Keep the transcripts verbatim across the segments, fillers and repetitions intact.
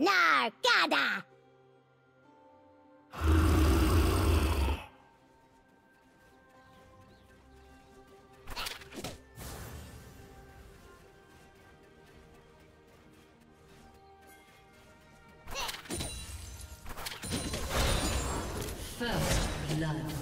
Nargada! First blood.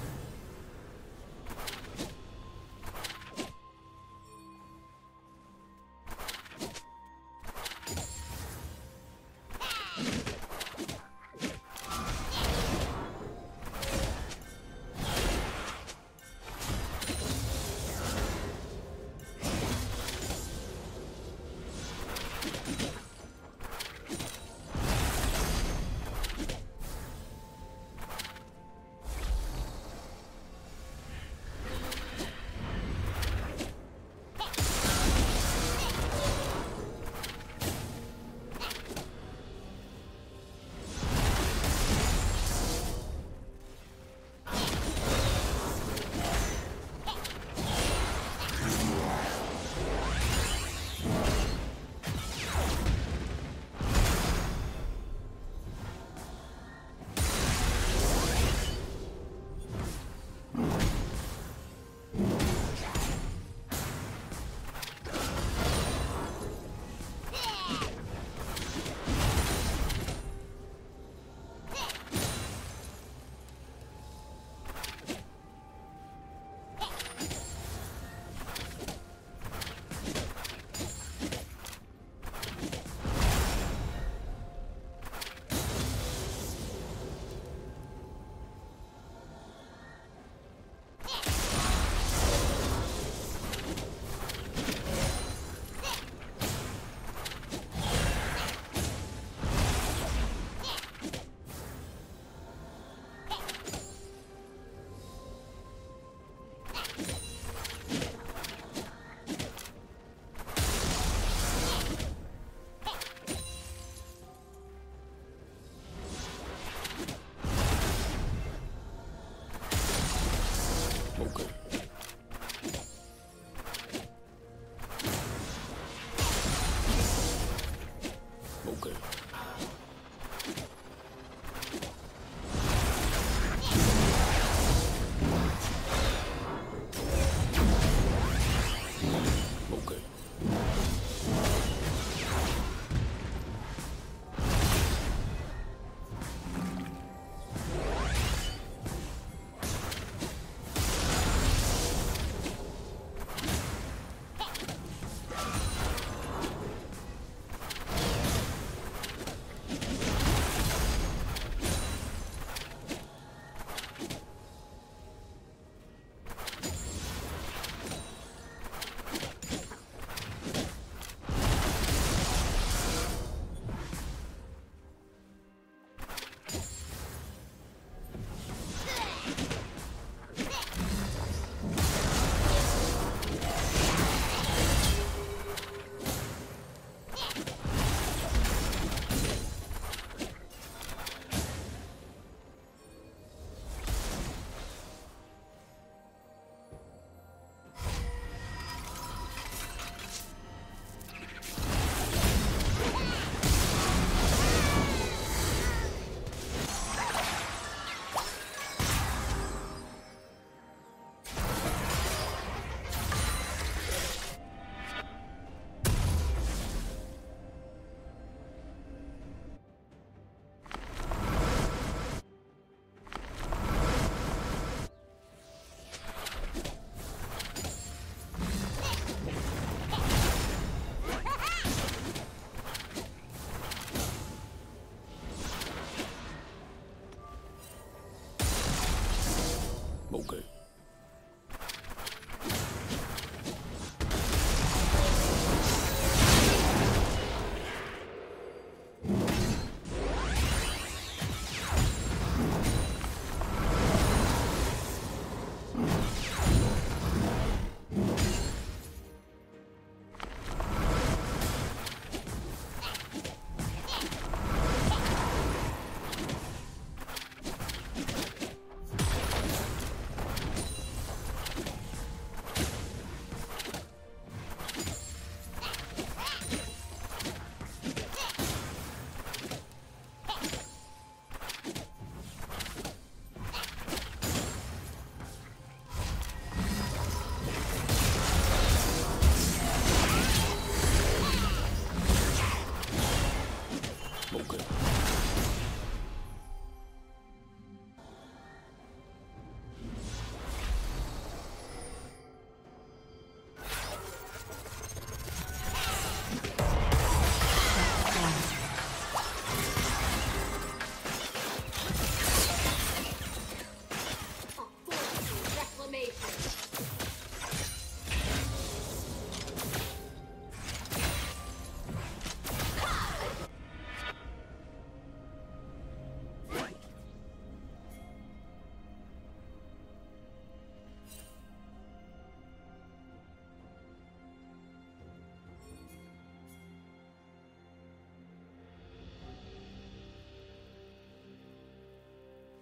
smoker.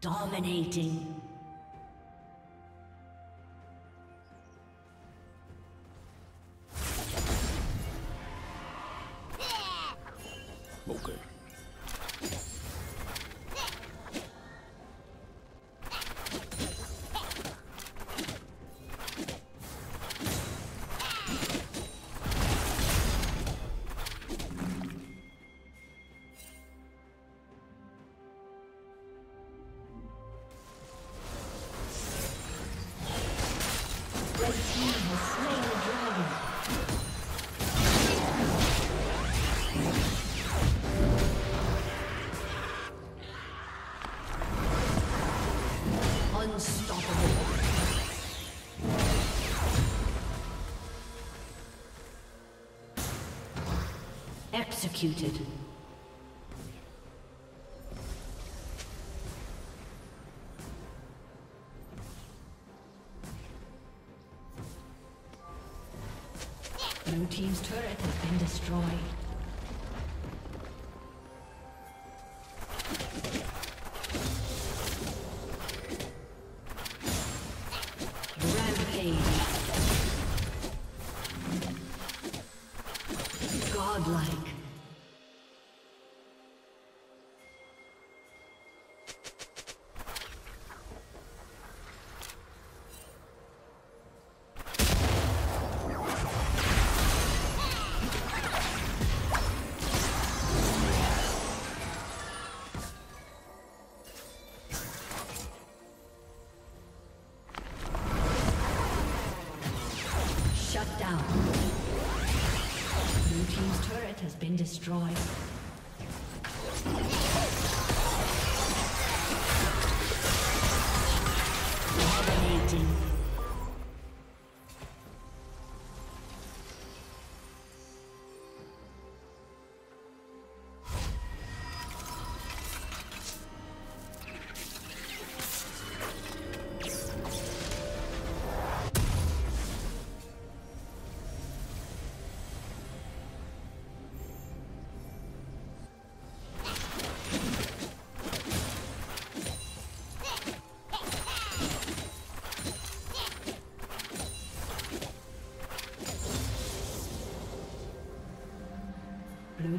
Dominating. Okay. Executed. Blue team's turret has been destroyed. Rampage. Godlike. Destroyed. Dominating. Blue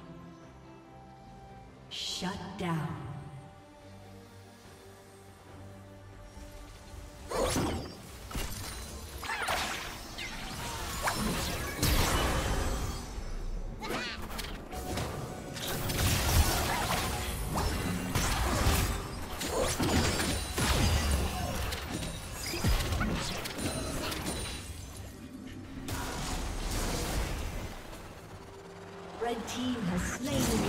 Shut down. Red team has slain.